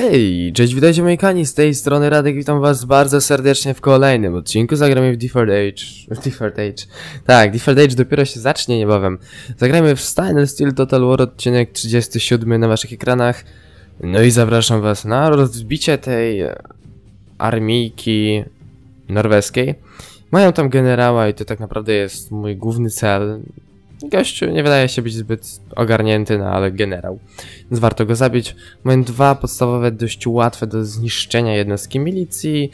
Hej, cześć, witajcie moi kani, z tej strony Radek, witam was bardzo serdecznie w kolejnym odcinku. Zagramy w Default Age. Tak, Default Age dopiero się zacznie niebawem. Zagramy w Stainless Steel Total War, odcinek 37 na waszych ekranach. No i zapraszam was na rozbicie tej armijki norweskiej. Mają tam generała i to tak naprawdę jest mój główny cel. Gościu nie wydaje się być zbyt ogarnięty, no ale generał. Więc warto go zabić. Mam dwa podstawowe, dość łatwe do zniszczenia jednostki milicji.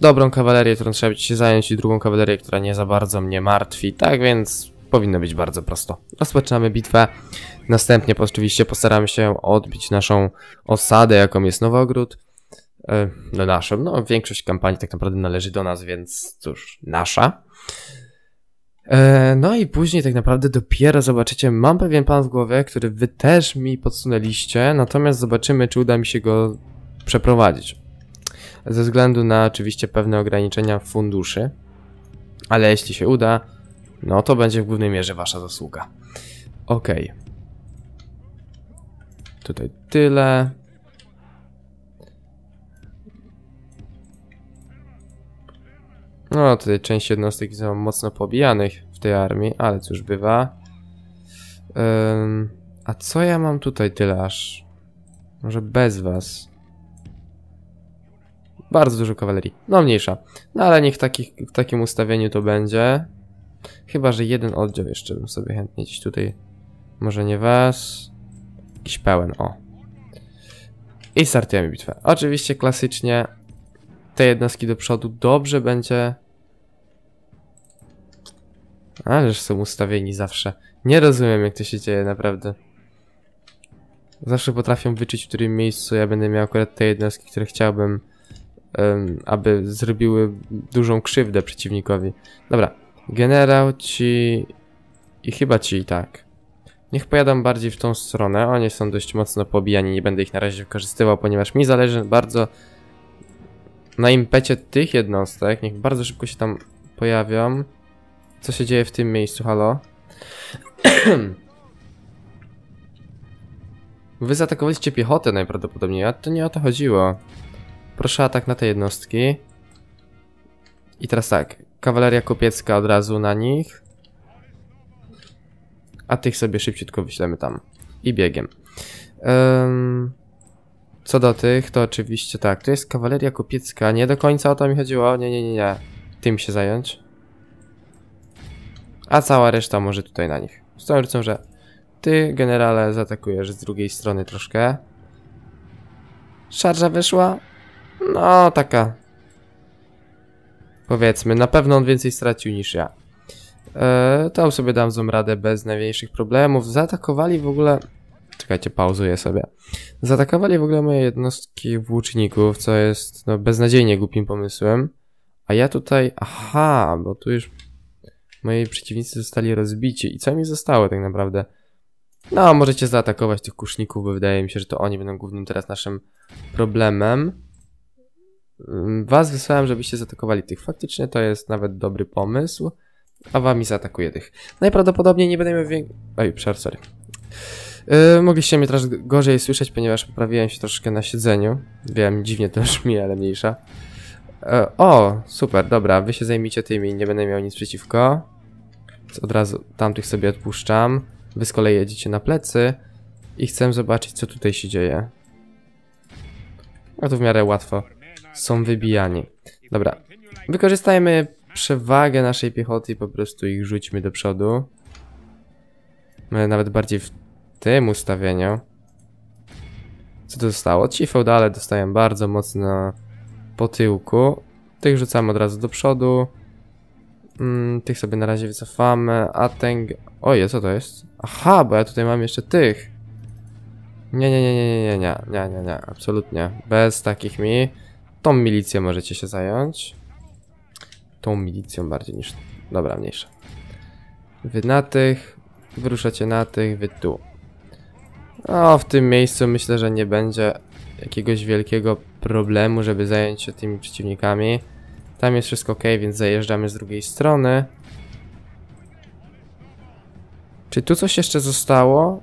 Dobrą kawalerię, którą trzeba się zająć, i drugą kawalerię, która nie za bardzo mnie martwi. Tak więc powinno być bardzo prosto. Rozpoczynamy bitwę. Następnie oczywiście postaramy się odbić naszą osadę, jaką jest Nowogród. No naszą, no większość kampanii tak naprawdę należy do nas, więc cóż, nasza. No i później tak naprawdę dopiero zobaczycie, mam pewien plan w głowie, który wy też mi podsunęliście, natomiast zobaczymy, czy uda mi się go przeprowadzić. Ze względu na oczywiście pewne ograniczenia funduszy, ale jeśli się uda, no to będzie w głównej mierze wasza zasługa. Ok. Tutaj tyle. No, tutaj część jednostek są mocno pobijanych w tej armii, ale cóż bywa. A co ja mam tutaj tyle aż? Może bez was? Bardzo dużo kawalerii. No mniejsza. No ale niech w takim ustawieniu to będzie. Chyba że jeden oddział jeszcze bym sobie chętnie gdzieś tutaj... Może nie was? Jakiś pełen, o. I startujemy bitwę. Oczywiście klasycznie... Te jednostki do przodu dobrze będzie. Ależ są ustawieni zawsze. Nie rozumiem, jak to się dzieje naprawdę. Zawsze potrafią wyczuć, w którym miejscu ja będę miał akurat te jednostki, które chciałbym, aby zrobiły dużą krzywdę przeciwnikowi. Dobra, generał ci... I chyba ci i tak. Niech pojadą bardziej w tą stronę. Oni są dość mocno pobijani, nie będę ich na razie wykorzystywał, ponieważ mi zależy bardzo... Na impecie tych jednostek, niech bardzo szybko się tam pojawią. Co się dzieje w tym miejscu, halo? Wy zaatakowaliście piechotę najprawdopodobniej, a to nie o to chodziło. Proszę atak na te jednostki. I teraz tak, kawaleria kupiecka od razu na nich. A tych sobie szybciutko wyślemy tam. I biegiem. Co do tych, to oczywiście tak, to jest kawaleria kupiecka, nie do końca o to mi chodziło, nie, tym się zająć. A cała reszta może tutaj na nich. Z tą rzeczą, że ty, generale, zaatakujesz z drugiej strony troszkę. Szarża wyszła? No, taka. Powiedzmy, na pewno on więcej stracił niż ja. Tam sobie dam złą radę bez najmniejszych problemów. Zaatakowali w ogóle... Czekajcie, pauzuję sobie. Zaatakowali w ogóle moje jednostki włóczników, co jest no, beznadziejnie głupim pomysłem. A ja tutaj... Aha, bo tu już moi przeciwnicy zostali rozbici. I co mi zostało tak naprawdę? No, możecie zaatakować tych kuszników, bo wydaje mi się, że to oni będą głównym teraz naszym problemem. Was wysłałem, żebyście zaatakowali tych. Faktycznie to jest nawet dobry pomysł. A wami zaatakuję tych. Najprawdopodobniej nie będę miał większego... Oj, sorry. Mogliście mnie teraz gorzej słyszeć, ponieważ poprawiłem się troszkę na siedzeniu. Wiem, dziwnie to brzmi, ale mniejsza. O, super, dobra, wy się zajmijcie tymi, nie będę miał nic przeciwko. Od razu tamtych sobie odpuszczam. Wy z kolei jedziecie na plecy. I chcę zobaczyć, co tutaj się dzieje. A to w miarę łatwo. Są wybijani. Dobra, wykorzystajmy przewagę naszej piechoty i po prostu ich rzućmy do przodu. Nawet bardziej w tym ustawieniu. Co to zostało? Ci feudale dostają bardzo mocno po tyłku. Tych rzucamy od razu do przodu. Tych sobie na razie wycofamy. A ten... Oje, co to jest? Aha, bo ja tutaj mam jeszcze tych. Nie, absolutnie. Bez takich mi. Tą milicją możecie się zająć. Tą milicją bardziej niż... Dobra, mniejsza. Wy na tych, wyruszacie na tych, wy tu. No, w tym miejscu myślę, że nie będzie jakiegoś wielkiego problemu, żeby zająć się tymi przeciwnikami. Tam jest wszystko ok, więc zajeżdżamy z drugiej strony. Czy tu coś jeszcze zostało?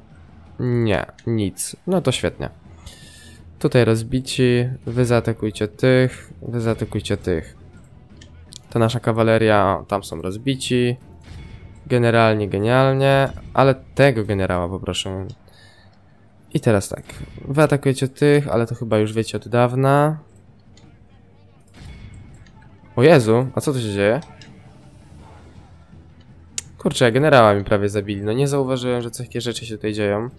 Nie, nic. No to świetnie. Tutaj rozbici, wy zaatakujcie tych, wy zaatakujcie tych. Ta nasza kawaleria, tam są rozbici. Generalnie genialnie, ale tego generała poproszę. I teraz tak, wy atakujecie tych, ale to chyba już wiecie od dawna. O Jezu, a co tu się dzieje? Kurczę, generała mi prawie zabili, no nie zauważyłem, że takie rzeczy się tutaj dzieją.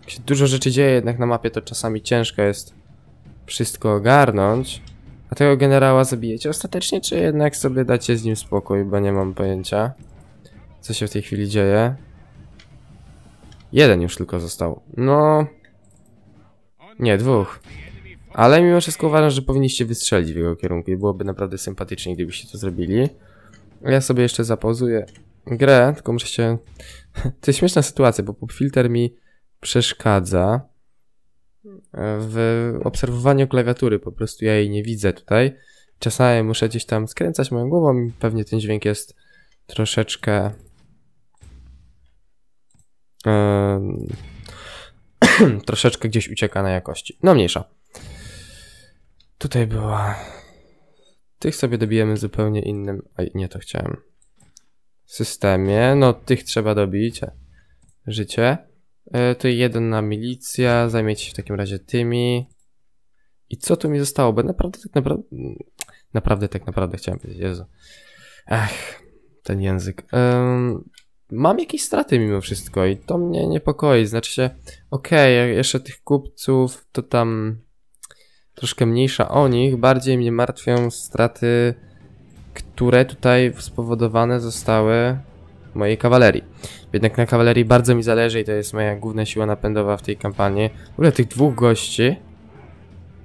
Jak się dużo rzeczy dzieje jednak na mapie, to czasami ciężko jest wszystko ogarnąć. A tego generała zabijecie ostatecznie, czy jednak sobie dacie z nim spokój, bo nie mam pojęcia, co się w tej chwili dzieje. Jeden już tylko został. No... nie, dwóch. Ale mimo wszystko uważam, że powinniście wystrzelić w jego kierunku i byłoby naprawdę sympatycznie, gdybyście to zrobili. Ja sobie jeszcze zapauzuję grę, tylko muszę się... To jest śmieszna sytuacja, bo popfilter mi przeszkadza w obserwowaniu klawiatury, po prostu ja jej nie widzę tutaj. Czasami muszę gdzieś tam skręcać moją głową i pewnie ten dźwięk jest troszeczkę... troszeczkę gdzieś ucieka na jakości. No mniejsza. Tutaj była... Tych sobie dobijemy zupełnie innym... Oj, nie to chciałem. Systemie. No tych trzeba dobić. Życie. To jeden na milicja. Zajmiecie się w takim razie tymi. I co tu mi zostało? Bo naprawdę chciałem powiedzieć. Jezu. Ach, ten język. Mam jakieś straty mimo wszystko i to mnie niepokoi. Znaczy się, okej, jeszcze tych kupców to tam troszkę mniejsza o nich. Bardziej mnie martwią straty, które tutaj spowodowane zostały mojej kawalerii. Jednak na kawalerii bardzo mi zależy i to jest moja główna siła napędowa w tej kampanii. W ogóle tych dwóch gości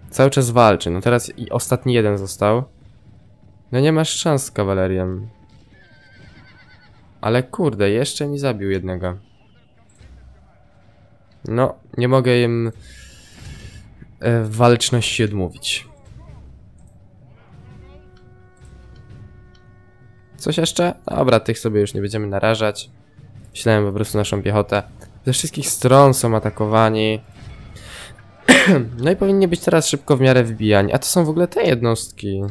cały czas walczy. No teraz i ostatni jeden został. No nie masz szans z kawalerią. Ale kurde, jeszcze mi zabił jednego. No, nie mogę im walczności odmówić. Coś jeszcze? Dobra, tych sobie już nie będziemy narażać. Myślałem po prostu naszą piechotę. Ze wszystkich stron są atakowani. No i powinni być teraz szybko w miarę wybijani. A to są w ogóle te jednostki.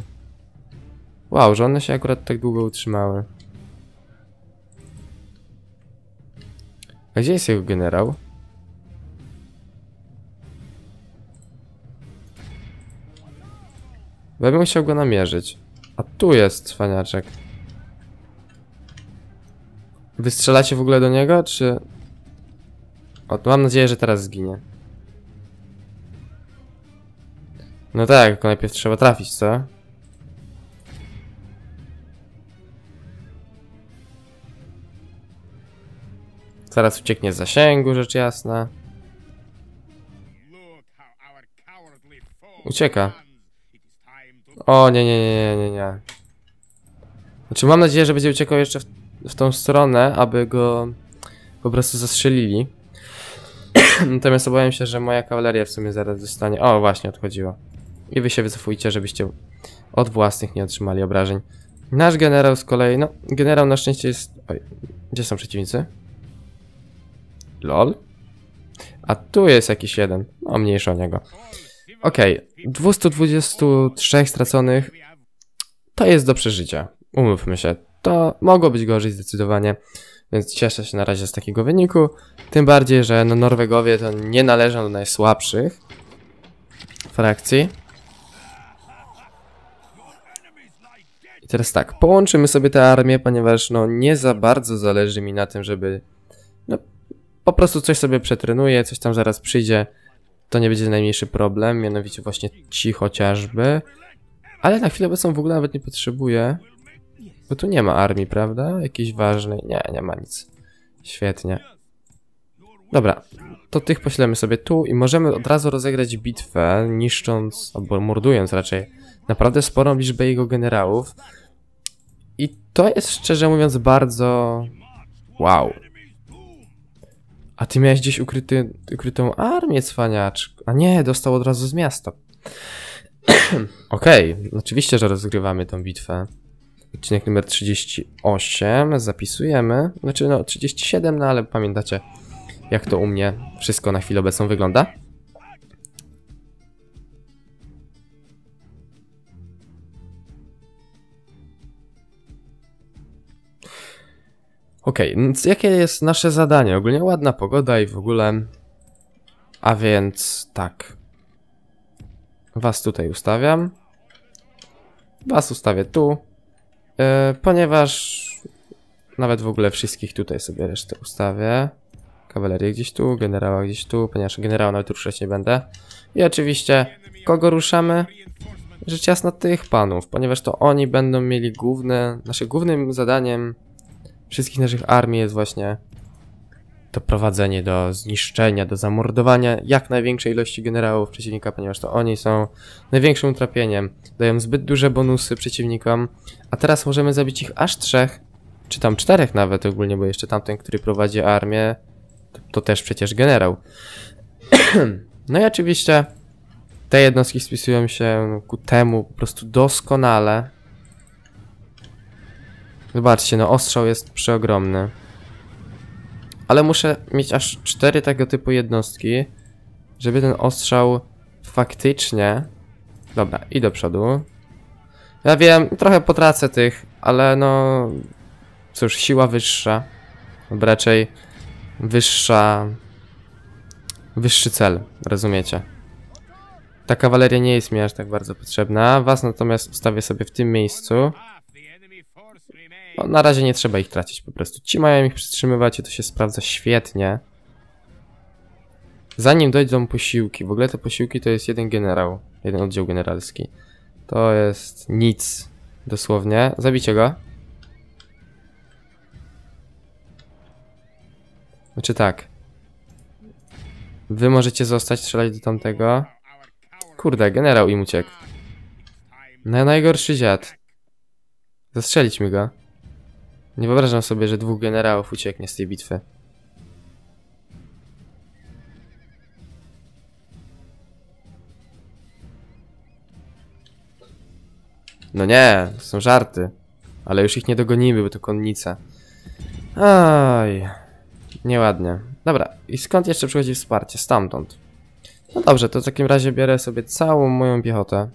Wow, że one się akurat tak długo utrzymały. A gdzie jest jego generał? Ja bym chciał go namierzyć. A tu jest cwaniaczek. Wystrzelacie w ogóle do niego, czy... O, to mam nadzieję, że teraz zginie. No tak, tylko najpierw trzeba trafić, co? Zaraz ucieknie z zasięgu, rzecz jasna. Ucieka. O, nie. Znaczy mam nadzieję, że będzie uciekał jeszcze w tą stronę, aby go po prostu zastrzelili. Natomiast obawiam się, że moja kawaleria w sumie zaraz zostanie... O, właśnie, odchodziła. I wy się wycofujcie, żebyście od własnych nie otrzymali obrażeń. Nasz generał z kolei... No, generał na szczęście jest... Oj, gdzie są przeciwnicy? Lol. A tu jest jakiś jeden. No, mniejsza o niego. Okej, 223 straconych. To jest do przeżycia. Umówmy się. To mogło być gorzej zdecydowanie. Więc cieszę się na razie z takiego wyniku. Tym bardziej, że no Norwegowie to nie należą do najsłabszych frakcji. I teraz tak. Połączymy sobie te armie, ponieważ no nie za bardzo zależy mi na tym, żeby... No, po prostu coś sobie przetrenuję, coś tam zaraz przyjdzie. To nie będzie najmniejszy problem, mianowicie właśnie ci chociażby. Ale na chwilę obecną w ogóle nawet nie potrzebuję. Bo tu nie ma armii, prawda? Jakiejś ważnej. Nie, nie ma nic. Świetnie. Dobra, to tych poślemy sobie tu i możemy od razu rozegrać bitwę, niszcząc, albo mordując raczej, naprawdę sporą liczbę jego generałów. I to jest szczerze mówiąc bardzo... wow. A ty miałeś gdzieś ukrytą armię, cwaniaczku. A nie, dostał od razu z miasta. Okej, oczywiście, że rozgrywamy tą bitwę. Odcinek numer 38, zapisujemy. Znaczy no 37, no ale pamiętacie, jak to u mnie wszystko na chwilę obecną wygląda. Okej, więc jakie jest nasze zadanie? Ogólnie ładna pogoda i w ogóle... A więc tak. Was tutaj ustawiam. Was ustawię tu. Ponieważ... Nawet w ogóle wszystkich tutaj sobie resztę ustawię. Kawalerię gdzieś tu, generała gdzieś tu, ponieważ generała nawet ruszać nie będę. I oczywiście, kogo ruszamy? Rzecz jasna tych panów, ponieważ to oni będą mieli główne... Naszym głównym zadaniem wszystkich naszych armii jest właśnie to prowadzenie do zniszczenia, do zamordowania jak największej ilości generałów przeciwnika, ponieważ to oni są największym utrapieniem. Dają zbyt duże bonusy przeciwnikom, a teraz możemy zabić ich aż 3, czy tam 4 nawet ogólnie, bo jeszcze tamten, który prowadzi armię, to też przecież generał. No i oczywiście te jednostki spisują się ku temu po prostu doskonale. Zobaczcie, no ostrzał jest przeogromny. Ale muszę mieć aż 4 tego typu jednostki, żeby ten ostrzał faktycznie... Dobra, i do przodu. Ja wiem, trochę potracę tych, ale no... Cóż, siła wyższa. Lub raczej wyższa... Wyższy cel, rozumiecie? Ta kawaleria nie jest mi aż tak bardzo potrzebna. Was natomiast ustawię sobie w tym miejscu. No, na razie nie trzeba ich tracić po prostu. Ci mają ich przytrzymywać i to się sprawdza świetnie. Zanim dojdą posiłki. W ogóle te posiłki to jest jeden generał. Jeden oddział generalski. To jest nic. Dosłownie. Zabicie go. Znaczy tak. Wy możecie zostać, strzelać do tamtego. Kurde, generał im uciekł. No, najgorszy dziad. Zastrzeliśmy go. Nie wyobrażam sobie, że 2 generałów ucieknie z tej bitwy. No nie, to są żarty. Ale już ich nie dogonimy, bo to konnica. Oj, nieładnie. Dobra, i skąd jeszcze przychodzi wsparcie? Stamtąd. No dobrze, to w takim razie biorę sobie całą moją piechotę.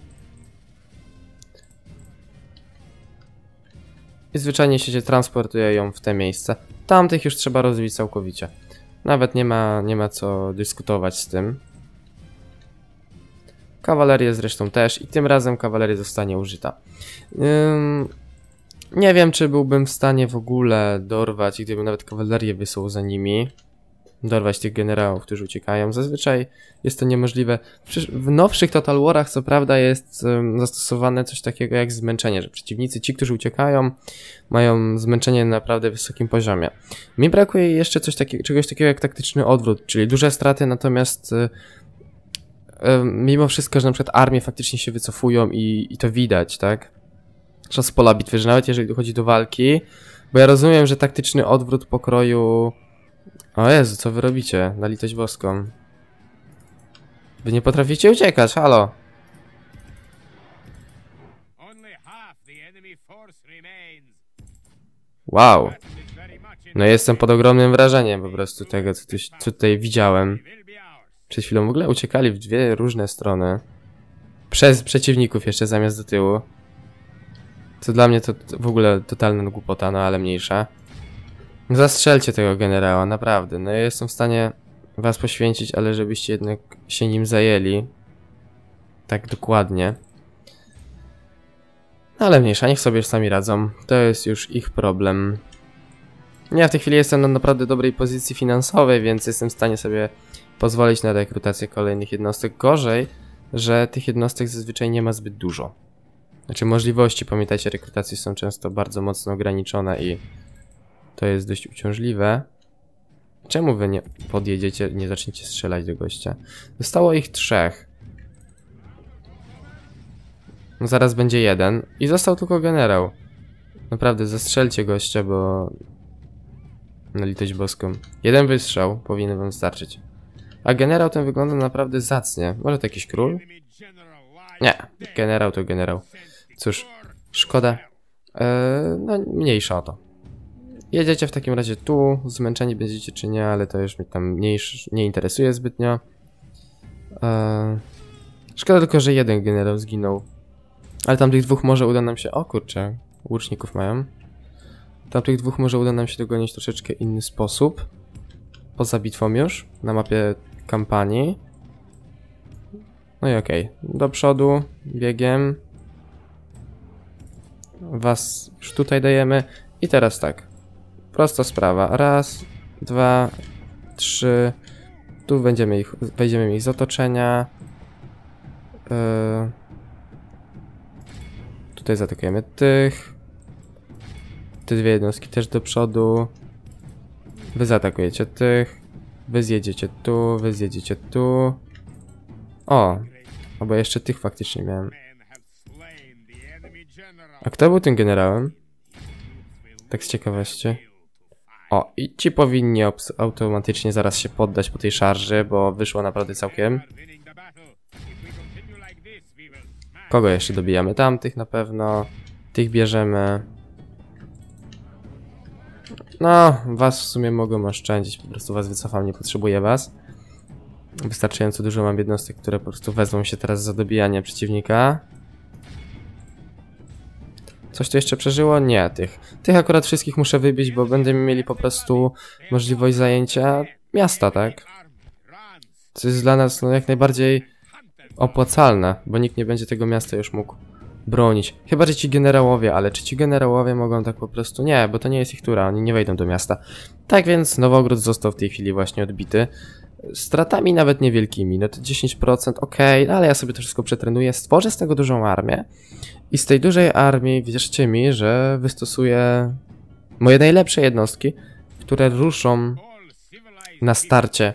I zwyczajnie się transportuje ją w te miejsce. Tamtych już trzeba rozbić całkowicie. Nawet nie ma co dyskutować z tym. Kawalerię zresztą też. I tym razem kawaleria zostanie użyta. Nie wiem, czy byłbym w stanie w ogóle dorwać, gdybym nawet kawalerię wysłał za nimi. Dorwać tych generałów, którzy uciekają. Zazwyczaj jest to niemożliwe. W nowszych Total Warach co prawda jest zastosowane coś takiego jak zmęczenie, że przeciwnicy, ci którzy uciekają, mają zmęczenie na naprawdę wysokim poziomie. Mi brakuje jeszcze coś takiego, czegoś takiego jak taktyczny odwrót, czyli duże straty, natomiast mimo wszystko, że na przykład armie faktycznie się wycofują i to widać, tak? Czas pola bitwy, że nawet jeżeli dochodzi do walki, bo ja rozumiem, że taktyczny odwrót pokroju... O Jezu, co wy robicie? Na litość boską. Wy nie potraficie uciekać, halo! Wow! No jestem pod ogromnym wrażeniem po prostu tego, co tutaj widziałem. Przed chwilą w ogóle uciekali w 2 różne strony. Przez przeciwników jeszcze zamiast do tyłu. Co dla mnie to w ogóle totalna głupota, no ale mniejsza. Zastrzelcie tego generała, naprawdę. No ja jestem w stanie was poświęcić, ale żebyście jednak się nim zajęli. Tak dokładnie. No ale mniejsza, niech sobie sami radzą. To jest już ich problem. Ja w tej chwili jestem na naprawdę dobrej pozycji finansowej, więc jestem w stanie sobie pozwolić na rekrutację kolejnych jednostek. Gorzej, że tych jednostek zazwyczaj nie ma zbyt dużo. Znaczy możliwości, pamiętajcie, rekrutacji są często bardzo mocno ograniczone i... To jest dość uciążliwe. Czemu wy nie podjedziecie, nie zaczniecie strzelać do gościa? Zostało ich 3. No zaraz będzie 1. I został tylko generał. Naprawdę, zastrzelcie gościa, bo... Na litość boską. 1 wystrzał powinien wam starczyć. A generał ten wygląda naprawdę zacnie. Może to jakiś król? Nie, generał to generał. Cóż, szkoda. No mniejsza o to. Jedziecie w takim razie tu, zmęczeni będziecie czy nie, ale to już mnie tam nie interesuje zbytnio. Szkoda tylko, że jeden generał zginął. Ale tamtych dwóch może uda nam się... O kurczę, łuczników mają. Tamtych dwóch może uda nam się dogonić troszeczkę inny sposób. Poza bitwą już, na mapie kampanii. No i okej, do przodu, biegiem. Was już tutaj dajemy. I teraz tak, prosta sprawa. Raz, dwa, trzy. Tu wejdziemy ich z otoczenia. Tutaj zaatakujemy tych. Te dwie jednostki też do przodu. Wy zaatakujecie tych. Wy zjedziecie tu, wy zjedziecie tu. O! Bo jeszcze tych faktycznie miałem. A kto był tym generałem? Tak z ciekawości. O, i ci powinni automatycznie zaraz się poddać po tej szarży, bo wyszło naprawdę całkiem. Kogo jeszcze dobijamy? Tamtych na pewno. Tych bierzemy. No, was w sumie mogą oszczędzić. Po prostu was wycofam, nie potrzebuję was. Wystarczająco dużo mam jednostek, które po prostu wezmą się teraz za dobijanie przeciwnika. Coś to jeszcze przeżyło? Nie, tych. Tych akurat wszystkich muszę wybić, bo będziemy mieli po prostu możliwość zajęcia miasta, tak? Co jest dla nas no, jak najbardziej opłacalne, bo nikt nie będzie tego miasta już mógł bronić. Chyba, że ci generałowie, ale czy ci generałowie mogą tak po prostu? Nie, bo to nie jest ich tura, oni nie wejdą do miasta. Tak więc Nowogród został w tej chwili właśnie odbity. Stratami nawet niewielkimi, no to 10%, okej, ale ja sobie to wszystko przetrenuję, stworzę z tego dużą armię i z tej dużej armii, wierzcie mi, że wystosuję moje najlepsze jednostki, które ruszą na starcie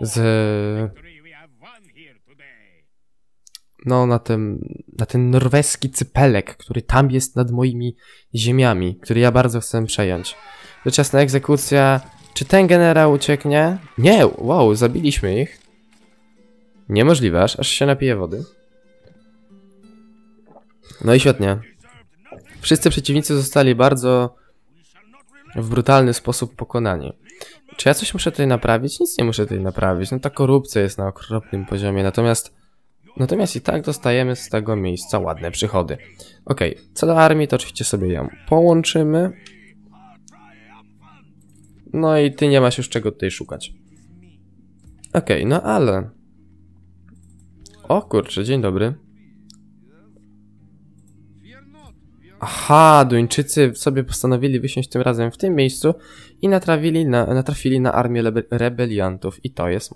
z... No na ten norweski cypelek, który tam jest nad moimi ziemiami, który ja bardzo chcę przejąć. Doczesna egzekucja. Czy ten generał ucieknie? Nie, wow, zabiliśmy ich. Niemożliwe, aż się napije wody. No i świetnie. Wszyscy przeciwnicy zostali bardzo w brutalny sposób pokonani. Czy ja coś muszę tutaj naprawić? Nic nie muszę tutaj naprawić. No ta korupcja jest na okropnym poziomie, natomiast i tak dostajemy z tego miejsca ładne przychody. Okej, co do armii, to oczywiście sobie ją połączymy. No i ty nie masz już czego tutaj szukać. Okej, no ale... O kurczę, dzień dobry. Aha, Duńczycy sobie postanowili wysiąść tym razem w tym miejscu i natrafili na armię rebeliantów. I to jest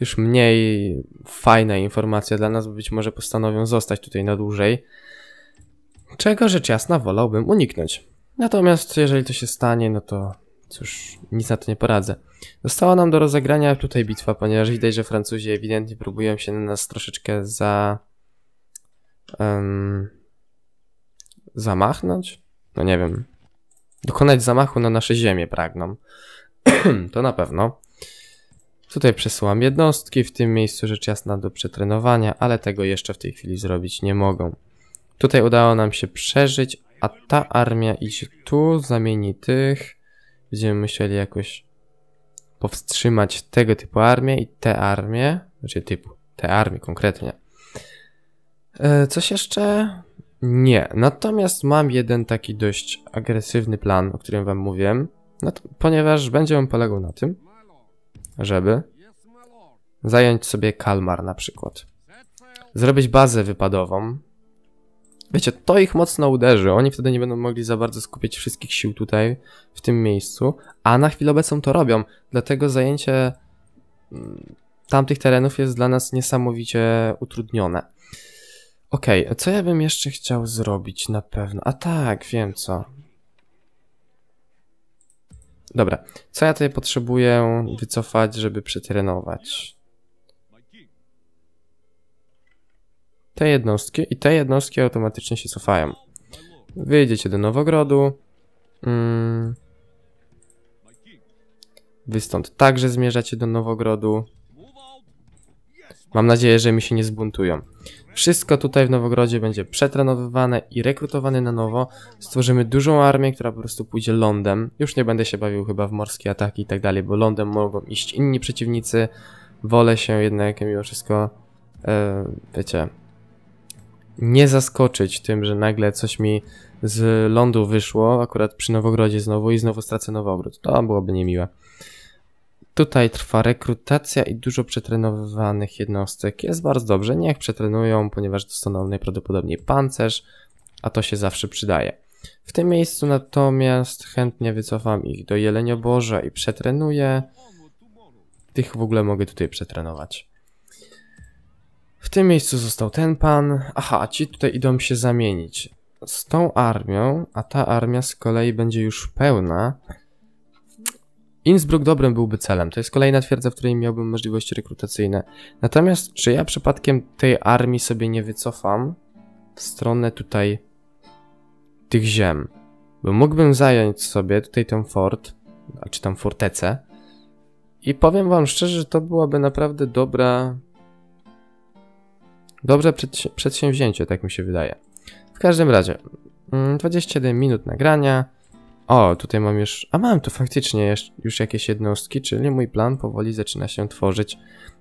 już mniej fajna informacja dla nas, bo być może postanowią zostać tutaj na dłużej. Czego rzecz jasna wolałbym uniknąć. Natomiast jeżeli to się stanie, no to... Cóż, nic na to nie poradzę. Została nam do rozegrania tutaj bitwa, ponieważ widać, że Francuzi ewidentnie próbują się na nas troszeczkę zamachnąć? No nie wiem. Dokonać zamachu na nasze ziemię pragną. To na pewno. Tutaj przesyłam jednostki, w tym miejscu rzecz jasna do przetrenowania, ale tego jeszcze w tej chwili zrobić nie mogą. Tutaj udało nam się przeżyć, a ta armia idzie tu, zamieni tych. Będziemy musieli jakoś powstrzymać tego typu armię i te armię. Znaczy te armię konkretnie. Coś jeszcze? Nie. Natomiast mam jeden taki dość agresywny plan, o którym wam mówiłem. No to, ponieważ będzie on polegał na tym, żeby zająć sobie Kalmar na przykład. Zrobić bazę wypadową. Wiecie, to ich mocno uderzy, oni wtedy nie będą mogli za bardzo skupić wszystkich sił tutaj, w tym miejscu, a na chwilę obecną to robią, dlatego zajęcie tamtych terenów jest dla nas niesamowicie utrudnione. Okej, co ja bym jeszcze chciał zrobić na pewno? A tak, wiem co. Dobra, co ja tutaj potrzebuję wycofać, żeby przeterenować? Te jednostki i te jednostki automatycznie się cofają. Wyjdziecie do Nowogrodu. Wy stąd także zmierzacie do Nowogrodu. Mam nadzieję, że mi się nie zbuntują. Wszystko tutaj w Nowogrodzie będzie przetrenowywane i rekrutowane na nowo. Stworzymy dużą armię, która po prostu pójdzie lądem. Już nie będę się bawił chyba w morskie ataki i tak dalej, bo lądem mogą iść inni przeciwnicy. Wolę się jednak mimo wszystko, wiecie, nie zaskoczyć tym, że nagle coś mi z lądu wyszło, akurat przy Nowogrodzie znowu i znowu stracę Nowogród. To byłoby niemiłe. Tutaj trwa rekrutacja i dużo przetrenowywanych jednostek. Jest bardzo dobrze, niech przetrenują, ponieważ dostaną najprawdopodobniej pancerz, a to się zawsze przydaje. W tym miejscu natomiast chętnie wycofam ich do Jelenioboża i przetrenuję. Tych w ogóle mogę tutaj przetrenować. W tym miejscu został ten pan. Aha, ci tutaj idą się zamienić z tą armią, a ta armia z kolei będzie już pełna. Innsbruck dobrym byłby celem. To jest kolejna twierdza, w której miałbym możliwości rekrutacyjne. Natomiast czy ja przypadkiem tej armii sobie nie wycofam w stronę tutaj tych ziem? Bo mógłbym zająć sobie tutaj ten fort, czy tam fortecę. I powiem wam szczerze, że to byłaby naprawdę dobre przedsięwzięcie, tak mi się wydaje. W każdym razie, 27 minut nagrania. O, tutaj mam już... A mam tu faktycznie już jakieś jednostki, czyli mój plan powoli zaczyna się tworzyć.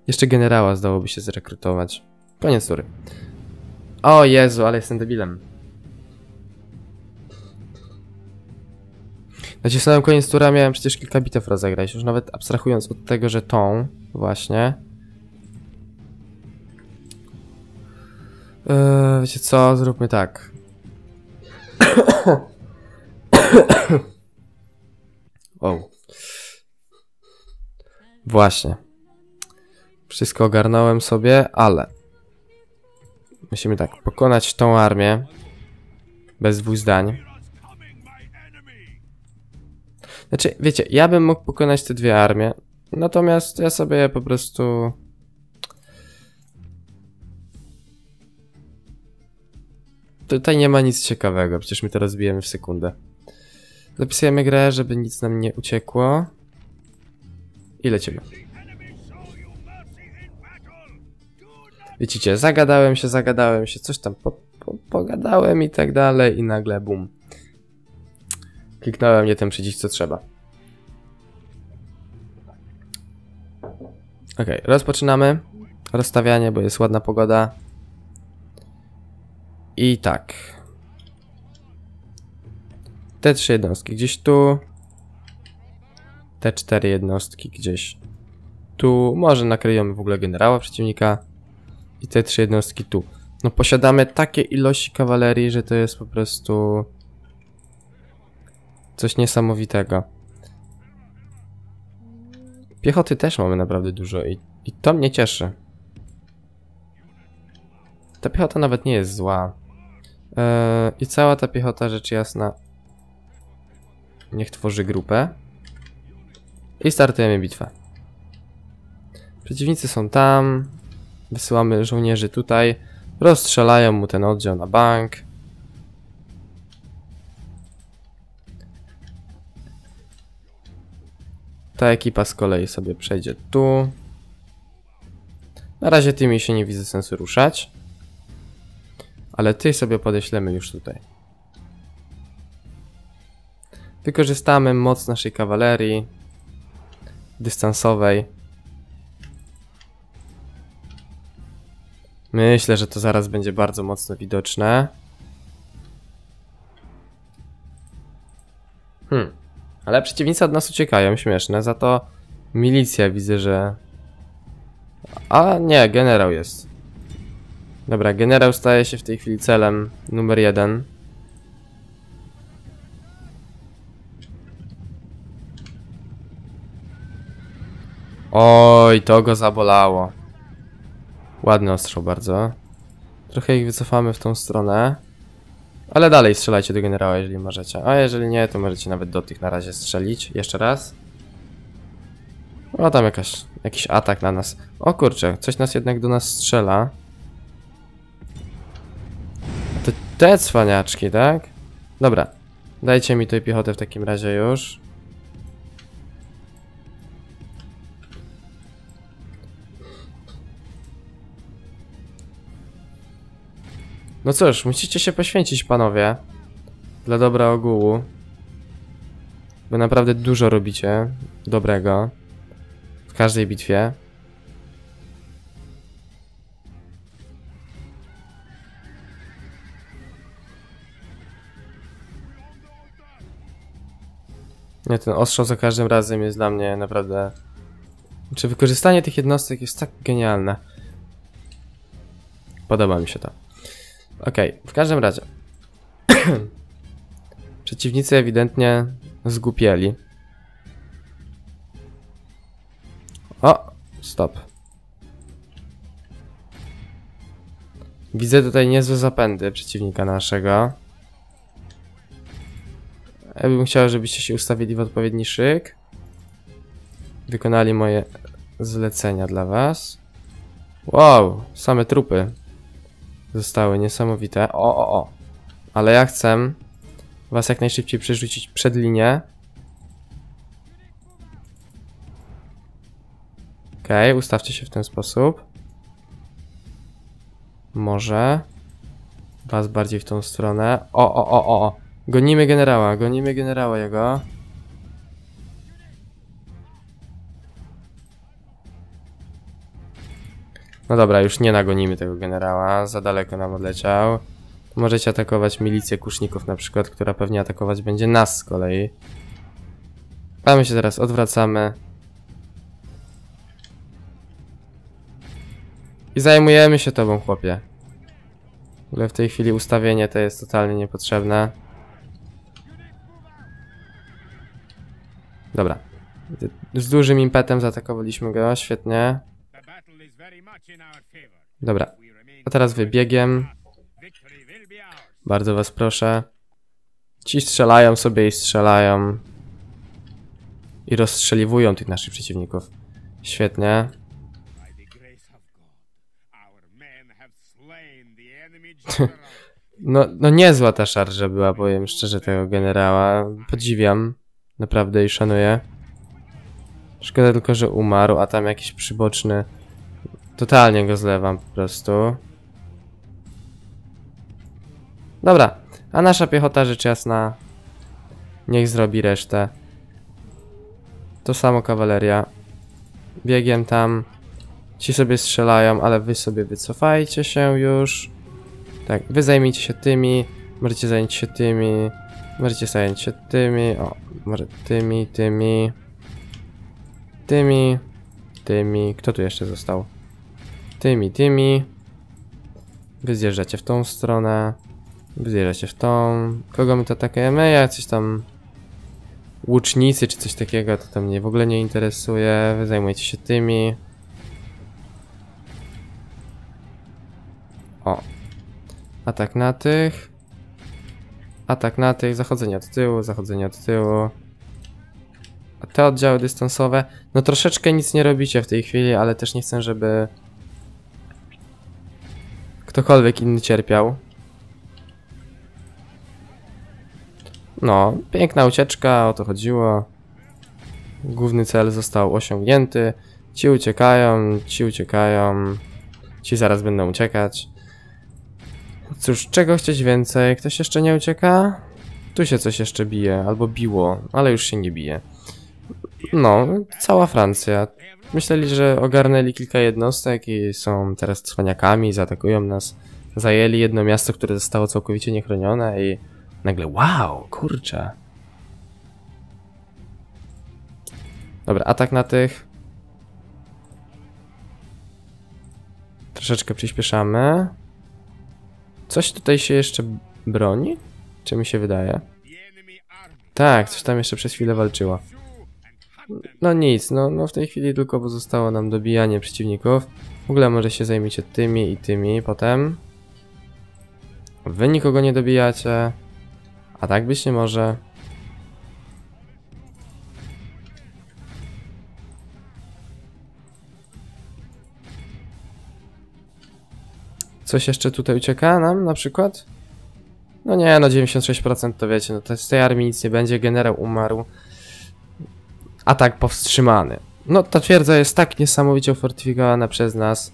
Jeszcze generała zdałoby się zrekrutować. Koniec tury. O Jezu, ale jestem debilem. Znaczy, w samym koniec tura miałem przecież kilka bitew rozegrać, już nawet abstrahując od tego, że tą właśnie... wiecie co? Zróbmy tak. Wow. Właśnie. Wszystko ogarnąłem sobie, ale... Musimy tak, pokonać tą armię. Bez dwóch zdań. Znaczy, wiecie, ja bym mógł pokonać te dwie armie. Natomiast ja sobie po prostu... Tutaj nie ma nic ciekawego, przecież my to rozbijemy w sekundę. Zapisujemy grę, żeby nic nam nie uciekło. I lecimy. Widzicie, zagadałem się, coś tam pogadałem i tak dalej i nagle bum. Kliknąłem nie ten przycisk, co trzeba. Ok, rozpoczynamy rozstawianie, bo jest ładna pogoda. I tak. Te trzy jednostki gdzieś tu. Te cztery jednostki gdzieś tu. Może nakryjemy w ogóle generała przeciwnika. I te trzy jednostki tu. No posiadamy takie ilości kawalerii, że to jest po prostu... Coś niesamowitego. Piechoty też mamy naprawdę dużo i to mnie cieszy. Ta piechota nawet nie jest zła. I cała ta piechota, rzecz jasna, niech tworzy grupę. I startujemy bitwę. Przeciwnicy są tam. Wysyłamy żołnierzy tutaj. Rozstrzelają mu ten oddział na bank. Ta ekipa z kolei sobie przejdzie tu. Na razie tymi się nie widzę sensu ruszać. Ale ty sobie podeślemy już tutaj. Wykorzystamy moc naszej kawalerii dystansowej. Myślę, że to zaraz będzie bardzo mocno widoczne. Ale przeciwnicy od nas uciekają, śmieszne. Za to milicja widzę, że... A nie, generał jest. Dobra, generał staje się w tej chwili celem numer jeden. Oj, to go zabolało. Ładny ostrzał bardzo. Trochę ich wycofamy w tą stronę. Ale dalej strzelajcie do generała, jeżeli możecie. A jeżeli nie, to możecie nawet do tych na razie strzelić. Jeszcze raz. O, tam jakiś atak na nas. O kurczę, coś jednak do nas strzela. To te cwaniaczki, tak? Dobra, dajcie mi tutaj piechotę w takim razie już. No cóż, musicie się poświęcić, panowie. Dla dobra ogółu. Bo naprawdę dużo robicie dobrego. W każdej bitwie. Nie, ten ostrzał za każdym razem jest dla mnie naprawdę... Znaczy, wykorzystanie tych jednostek jest tak genialne. Podoba mi się to. Okej, w każdym razie. Przeciwnicy ewidentnie zgłupieli. O, stop. Widzę tutaj niezłe zapędy przeciwnika naszego. Ja bym chciał, żebyście się ustawili w odpowiedni szyk. Wykonali moje zlecenia dla was. Wow, same trupy zostały niesamowite. O. Ale ja chcę was jak najszybciej przerzucić przed linię. Okej, ustawcie się w ten sposób. Może was bardziej w tą stronę. O. Gonimy generała jego. No dobra, już nie nagonimy tego generała, za daleko nam odleciał. Możecie atakować milicję kuszników na przykład, która pewnie atakować będzie nas z kolei. A my się teraz odwracamy. I zajmujemy się tobą, chłopie. W ogóle w tej chwili ustawienie to jest totalnie niepotrzebne. Dobra, z dużym impetem zaatakowaliśmy go, świetnie. Dobra, a teraz wybiegiem. Bardzo was proszę. Ci strzelają sobie i strzelają. I rozstrzeliwują tych naszych przeciwników. Świetnie. No niezła ta szarża była, powiem szczerze, tego generała. Podziwiam. Naprawdę i szanuję. Szkoda tylko, że umarł, a tam jakiś przyboczny. Totalnie go zlewam po prostu. Dobra, a nasza piechota rzecz jasna niech zrobi resztę. To samo kawaleria. Biegiem tam. Ci sobie strzelają, ale wy sobie wycofajcie się już. Tak, wy zajmijcie się tymi. Możecie zająć się tymi. Możecie zająć się tymi. O, może tymi. Kto tu jeszcze został? Tymi. Wy zjeżdżacie w tą stronę. Wy zjeżdżacie w tą. Kogo my to atakujemy? Ja coś tam... Łucznicy czy coś takiego, to mnie w ogóle nie interesuje. Wy zajmujecie się tymi. O. Atak na tych. Atak na tych, zachodzenie od tyłu. A te oddziały dystansowe, no troszeczkę nic nie robicie w tej chwili, ale też nie chcę, żeby ktokolwiek inny cierpiał. No, piękna ucieczka, o to chodziło. Główny cel został osiągnięty. Ci uciekają. Ci zaraz będą uciekać. Cóż, czego chcieć więcej? Ktoś jeszcze nie ucieka? Tu się coś jeszcze bije, albo biło, ale już się nie bije. No, cała Francja. Myśleli, że ogarnęli kilka jednostek i są teraz cwaniakami, zaatakują nas. Zajęli jedno miasto, które zostało całkowicie niechronione i nagle wow, kurczę. Dobra, atak na tych. Troszeczkę przyspieszamy. Coś tutaj się jeszcze broni? Czy mi się wydaje? Tak, coś tam jeszcze przez chwilę walczyło. No nic, no w tej chwili tylko pozostało nam dobijanie przeciwników. W ogóle może się zajmiecie tymi i tymi potem. Wy nikogo nie dobijacie. A tak być nie może. Coś jeszcze tutaj ucieka nam na przykład? No nie, no 96% to wiecie, no z tej armii nic nie będzie, generał umarł. Atak powstrzymany. No ta twierdza jest tak niesamowicie ufortyfikowana przez nas.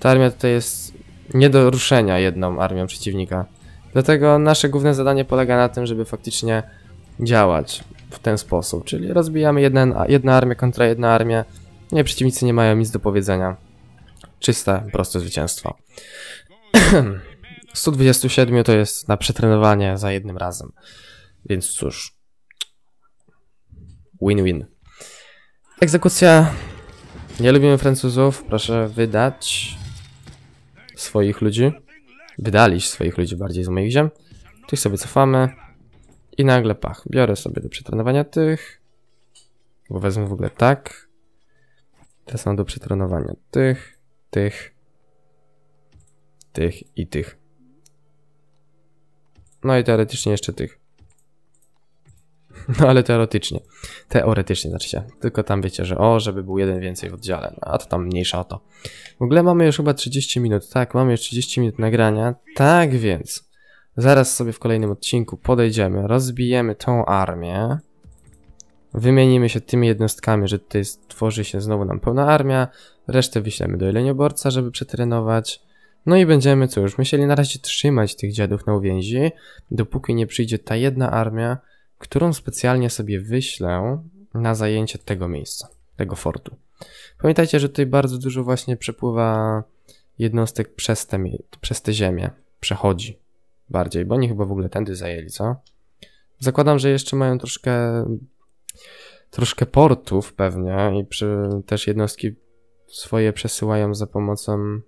Ta armia tutaj jest nie do ruszenia jedną armią przeciwnika. Dlatego nasze główne zadanie polega na tym, żeby faktycznie działać w ten sposób. Czyli rozbijamy jedna armię kontra jedna armię. Nie, przeciwnicy nie mają nic do powiedzenia. Czyste, proste zwycięstwo. 127 to jest na przetrenowanie za jednym razem. Więc cóż. Win-win. Egzekucja. Nie lubimy Francuzów. Proszę wydać swoich ludzi. Wydaliś swoich ludzi bardziej z moich ziem. Tych sobie cofamy. I nagle pach. Biorę sobie do przetrenowania tych. Bo wezmę w ogóle tak. Teraz mam do przetrenowania tych i tych. No i teoretycznie jeszcze tych. No ale teoretycznie. Teoretycznie znaczy się. Tylko tam wiecie, że o, żeby był jeden więcej w oddziale. No, a to tam mniejsza o to. W ogóle mamy już chyba 30 minut. Tak, mamy już 30 minut nagrania. Tak więc zaraz sobie w kolejnym odcinku podejdziemy. Rozbijemy tą armię. Wymienimy się tymi jednostkami, że tutaj tworzy się znowu nam pełna armia. Resztę wyślemy do Jelenioborca, żeby przetrenować. No i będziemy, cóż, musieli na razie trzymać tych dziadów na uwięzi, dopóki nie przyjdzie ta jedna armia, którą specjalnie sobie wyślę na zajęcie tego miejsca, tego fortu. Pamiętajcie, że tutaj bardzo dużo właśnie przepływa jednostek przez te ziemię. Przechodzi bardziej, bo oni chyba w ogóle tędy zajęli, co? Zakładam, że jeszcze mają troszkę portów pewnie i też jednostki swoje przesyłają za pomocą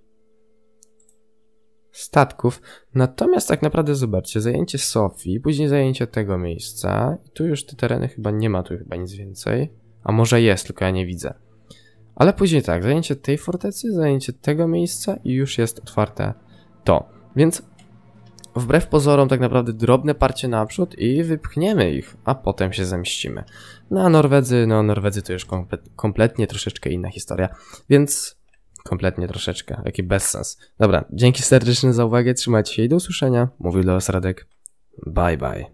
statków. Natomiast tak naprawdę zobaczcie, zajęcie Sofii, później zajęcie tego miejsca. Tu już te tereny chyba nie ma, tu chyba nic więcej. A może jest, tylko ja nie widzę. Ale później tak, zajęcie tej fortecy, zajęcie tego miejsca i już jest otwarte to. Więc wbrew pozorom tak naprawdę drobne parcie naprzód i wypchniemy ich, a potem się zemścimy. No a Norwedzy, to już kompletnie troszeczkę inna historia, więc kompletnie troszeczkę, jaki bezsens. Dobra, dzięki serdecznie za uwagę, trzymajcie się i do usłyszenia. Mówił do was Radek. Bye bye.